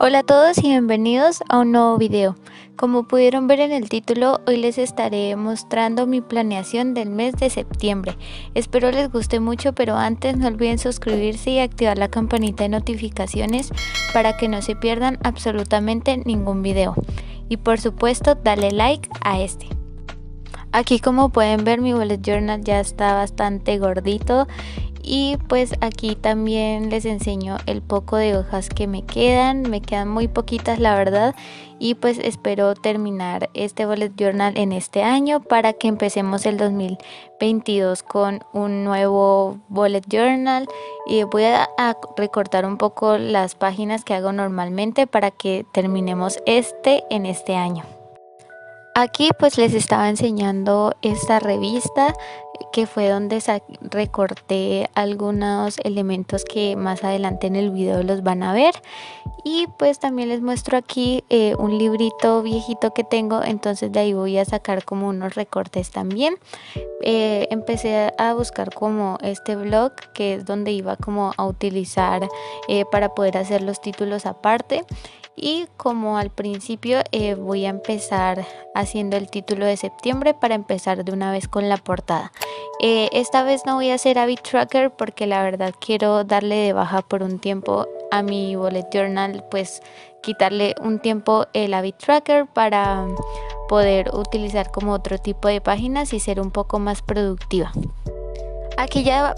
Hola a todos y bienvenidos a un nuevo video. Como pudieron ver en el título, hoy les estaré mostrando mi planeación del mes de septiembre. Espero les guste mucho, pero antes no olviden suscribirse y activar la campanita de notificaciones para que no se pierdan absolutamente ningún video. Y por supuesto, dale like a este. Aquí, como pueden ver, mi bullet journal ya está bastante gordito. Y pues aquí también les enseño el poco de hojas que me quedan muy poquitas, la verdad, y pues espero terminar este bullet journal en este año para que empecemos el 2022 con un nuevo bullet journal, y voy a recortar un poco las páginas que hago normalmente para que terminemos en este año. Aquí pues les estaba enseñando esta revista que fue donde recorté algunos elementos que más adelante en el video los van a ver, y pues también les muestro aquí un librito viejito que tengo, entonces de ahí voy a sacar como unos recortes también. Empecé a buscar como este blog, que es donde iba como a utilizar para poder hacer los títulos aparte. Y como al principio voy a empezar haciendo el título de septiembre para empezar de una vez con la portada. Esta vez no voy a hacer habit tracker porque la verdad quiero darle de baja por un tiempo a mi bullet journal, pues quitarle un tiempo el habit tracker para poder utilizar como otro tipo de páginas y ser un poco más productiva. Aquí ya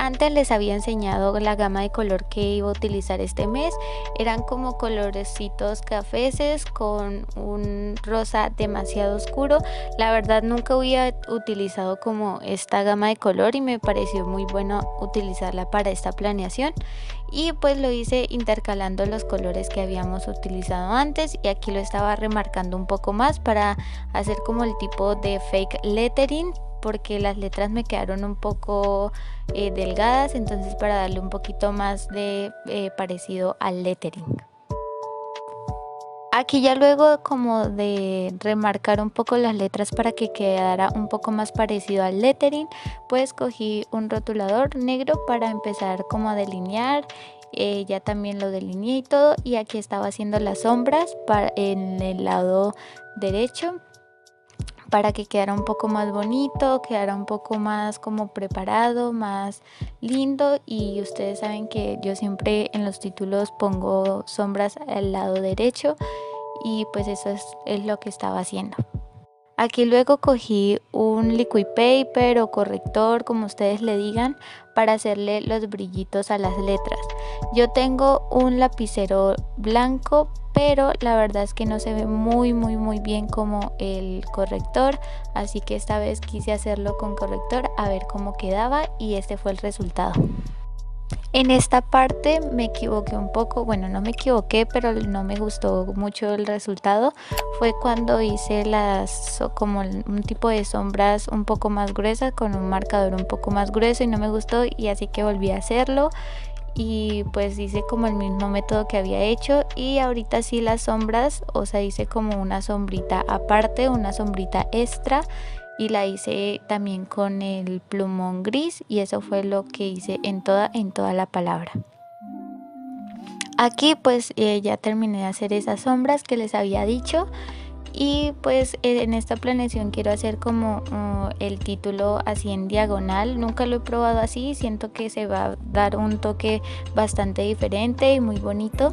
antes les había enseñado la gama de color que iba a utilizar este mes. Eran como colorecitos cafeses con un rosa demasiado oscuro. La verdad nunca había utilizado como esta gama de color y me pareció muy bueno utilizarla para esta planeación. Y pues lo hice intercalando los colores que habíamos utilizado antes, y aquí lo estaba remarcando un poco más para hacer como el tipo de fake lettering, porque las letras me quedaron un poco delgadas, entonces para darle un poquito más de parecido al lettering. Aquí ya luego como de remarcar un poco las letras para que quedara un poco más parecido al lettering, pues cogí un rotulador negro para empezar como a delinear. Ya también lo delineé y todo, y aquí estaba haciendo las sombras en el lado derecho, para que quedara un poco más bonito, quedara un poco más como preparado, más lindo. Y ustedes saben que yo siempre en los títulos pongo sombras al lado derecho, y pues eso es lo que estaba haciendo. Aquí luego cogí un liquid paper o corrector, como ustedes le digan, para hacerle los brillitos a las letras. Yo tengo un lapicero blanco, pero la verdad es que no se ve muy bien como el corrector, así que esta vez quise hacerlo con corrector a ver cómo quedaba, y este fue el resultado. En esta parte me equivoqué un poco, bueno, no me equivoqué, pero no me gustó mucho el resultado. Fue cuando hice como un tipo de sombras un poco más gruesas con un marcador un poco más grueso, y no me gustó, y así que volví a hacerlo. Y pues hice como el mismo método que había hecho, y ahorita sí las sombras, o sea, hice como una sombrita aparte, una sombrita extra, y la hice también con el plumón gris, y eso fue lo que hice en toda la palabra. Aquí pues ya terminé de hacer esas sombras que les había dicho. Y pues en esta planeación quiero hacer como el título así en diagonal. Nunca lo he probado así, siento que se va a dar un toque bastante diferente y muy bonito.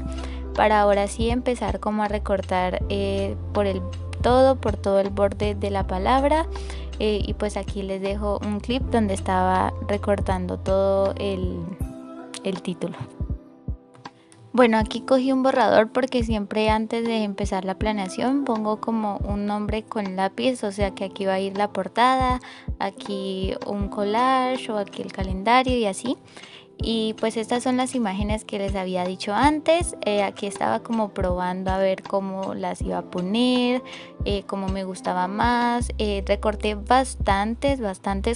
Para ahora sí empezar como a recortar por todo el borde de la palabra. Y pues aquí les dejo un clip donde estaba recortando todo el título. Bueno, aquí cogí un borrador porque siempre antes de empezar la planeación pongo como un nombre con lápiz, o sea que aquí va a ir la portada, aquí un collage o aquí el calendario y así. Y pues estas son las imágenes que les había dicho antes. Aquí estaba como probando a ver cómo las iba a poner, cómo me gustaba más. Recorté bastantes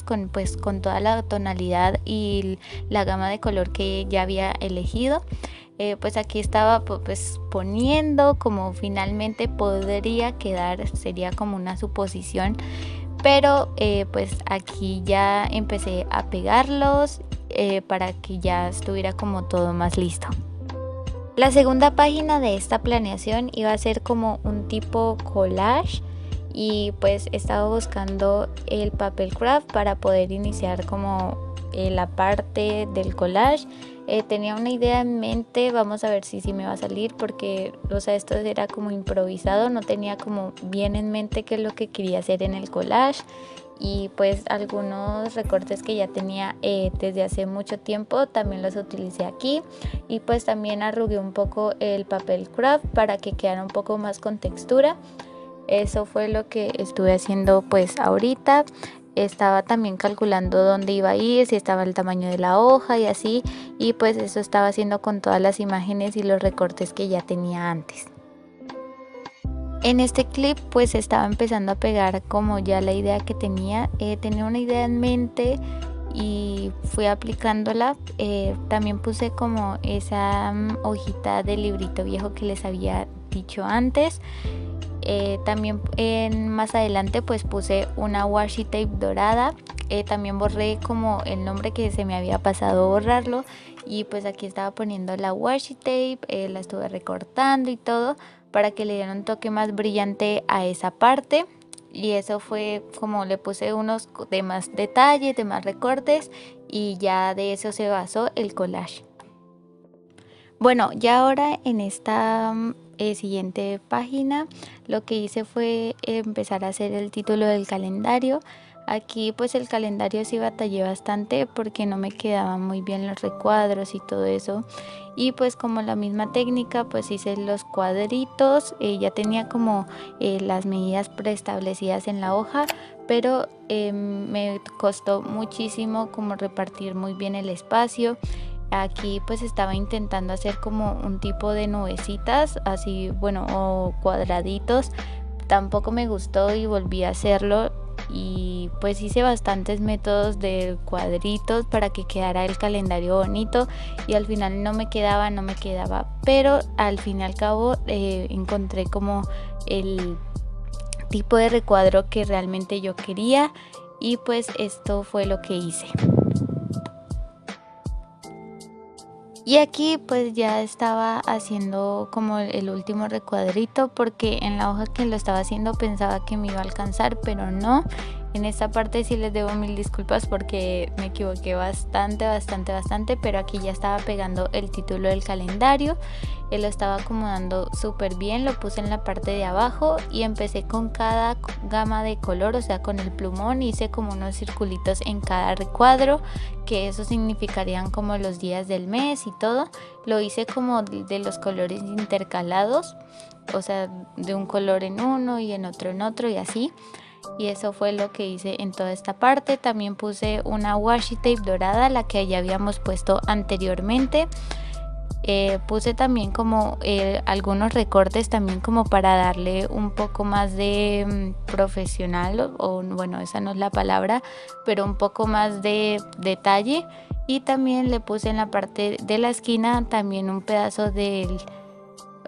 con toda la tonalidad y la gama de color que ya había elegido. Pues aquí estaba pues poniendo como finalmente podría quedar, sería como una suposición, pero pues aquí ya empecé a pegarlos para que ya estuviera como todo más listo. La segunda página de esta planeación iba a ser como un tipo collage y pues estaba buscando el papel craft para poder iniciar como la parte del collage. Tenía una idea en mente, vamos a ver si me va a salir porque, o sea, esto era como improvisado, no tenía como bien en mente qué es lo que quería hacer en el collage. Y pues algunos recortes que ya tenía desde hace mucho tiempo también los utilicé aquí, y pues también arrugué un poco el papel craft para que quedara un poco más con textura. Eso fue lo que estuve haciendo pues ahorita. Estaba también calculando dónde iba a ir, si estaba el tamaño de la hoja y así, y pues eso estaba haciendo con todas las imágenes y los recortes que ya tenía antes. En este clip pues estaba empezando a pegar como ya la idea que tenía. Tenía una idea en mente y fui aplicándola. También puse como esa hojita del librito viejo que les había dicho antes. También más adelante pues puse una washi tape dorada. También borré como el nombre que se me había pasado borrarlo, y pues aquí estaba poniendo la washi tape, la estuve recortando y todo para que le diera un toque más brillante a esa parte. Y eso fue como le puse unos de más detalles, de más recortes, y ya de eso se basó el collage. Bueno, ya ahora en esta siguiente página lo que hice fue empezar a hacer el título del calendario. Aquí pues el calendario sí batallé bastante porque no me quedaban muy bien los recuadros y todo eso, y pues como la misma técnica pues hice los cuadritos. Ya tenía como las medidas preestablecidas en la hoja, pero me costó muchísimo como repartir muy bien el espacio. Aquí pues estaba intentando hacer como un tipo de nubecitas así, bueno, o cuadraditos. Tampoco me gustó y volví a hacerlo, y pues hice bastantes métodos de cuadritos para que quedara el calendario bonito, y al final no me quedaba, pero al fin y al cabo encontré como el tipo de recuadro que realmente yo quería, y pues esto fue lo que hice. Y aquí pues ya estaba haciendo como el último recuadrito, porque en la hoja que lo estaba haciendo pensaba que me iba a alcanzar, pero no. En esta parte sí les debo mil disculpas porque me equivoqué bastante, pero aquí ya estaba pegando el título del calendario. Lo estaba acomodando súper bien, lo puse en la parte de abajo y empecé con cada gama de color, o sea con el plumón hice como unos circulitos en cada recuadro, que eso significarían como los días del mes y todo. Lo hice como de los colores intercalados, o sea de un color en uno y en otro y así. Y eso fue lo que hice en toda esta parte. También puse una washi tape dorada, la que ya habíamos puesto anteriormente. Puse también como algunos recortes también como para darle un poco más de profesional, o bueno, esa no es la palabra, pero un poco más de detalle. Y también le puse en la parte de la esquina también un pedazo de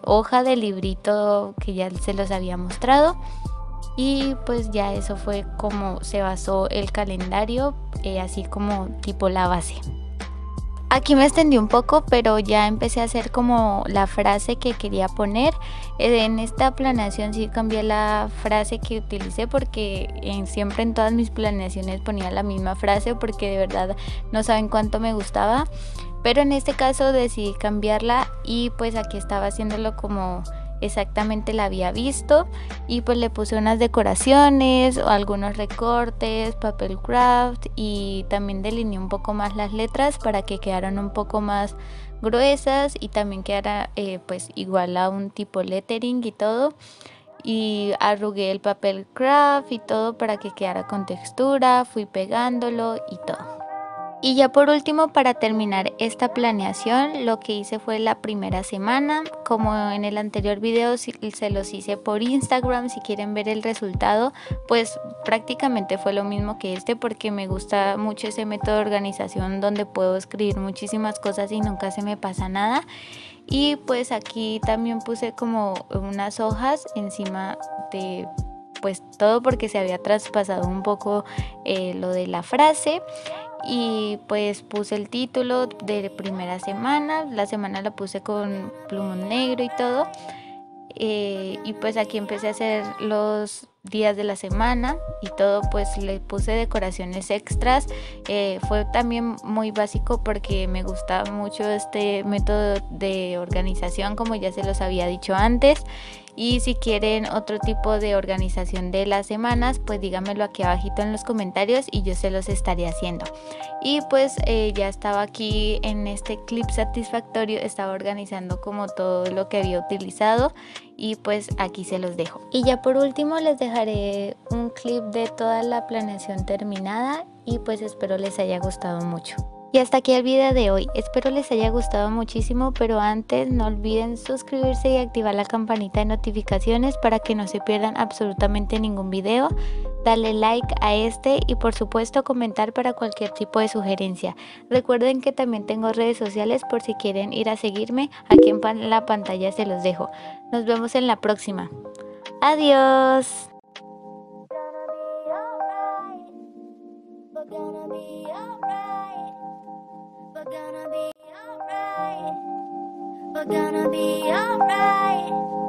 hoja de librito que ya se los había mostrado. Y pues ya eso fue como se basó el calendario, así como tipo la base. Aquí me extendí un poco, pero ya empecé a hacer como la frase que quería poner. En esta planeación sí cambié la frase que utilicé, porque siempre en todas mis planeaciones ponía la misma frase porque de verdad no saben cuánto me gustaba. Pero en este caso decidí cambiarla, y pues aquí estaba haciéndolo como exactamente la había visto, y pues le puse unas decoraciones o algunos recortes, papel craft, y también delineé un poco más las letras para que quedaran un poco más gruesas y también quedara pues igual a un tipo lettering y todo, y arrugué el papel craft y todo para que quedara con textura, fui pegándolo y todo. Y ya por último, para terminar esta planeación, lo que hice fue la primera semana. Como en el anterior video se los hice por Instagram, si quieren ver el resultado, pues prácticamente fue lo mismo que este, porque me gusta mucho ese método de organización donde puedo escribir muchísimas cosas y nunca se me pasa nada. Y pues aquí también puse como unas hojas encima de pues todo, porque se había traspasado un poco lo de la frase. y pues puse el título de primera semana, la semana la puse con plumón negro y todo, y pues aquí empecé a hacer los días de la semana y todo, pues le puse decoraciones extras. Fue también muy básico porque me gusta mucho este método de organización, como ya se los había dicho antes. Y si quieren otro tipo de organización de las semanas, pues díganmelo aquí abajito en los comentarios y yo se los estaré haciendo. Y pues ya estaba aquí en este clip satisfactorio, estaba organizando como todo lo que había utilizado y pues aquí se los dejo. Y ya por último les dejaré un clip de toda la planeación terminada y pues espero les haya gustado mucho. Y hasta aquí el video de hoy, espero les haya gustado muchísimo, pero antes no olviden suscribirse y activar la campanita de notificaciones para que no se pierdan absolutamente ningún video, darle like a este y por supuesto comentar para cualquier tipo de sugerencia. Recuerden que también tengo redes sociales por si quieren ir a seguirme, aquí en la pantalla se los dejo. Nos vemos en la próxima. Adiós. We're gonna be alright, we're gonna be alright.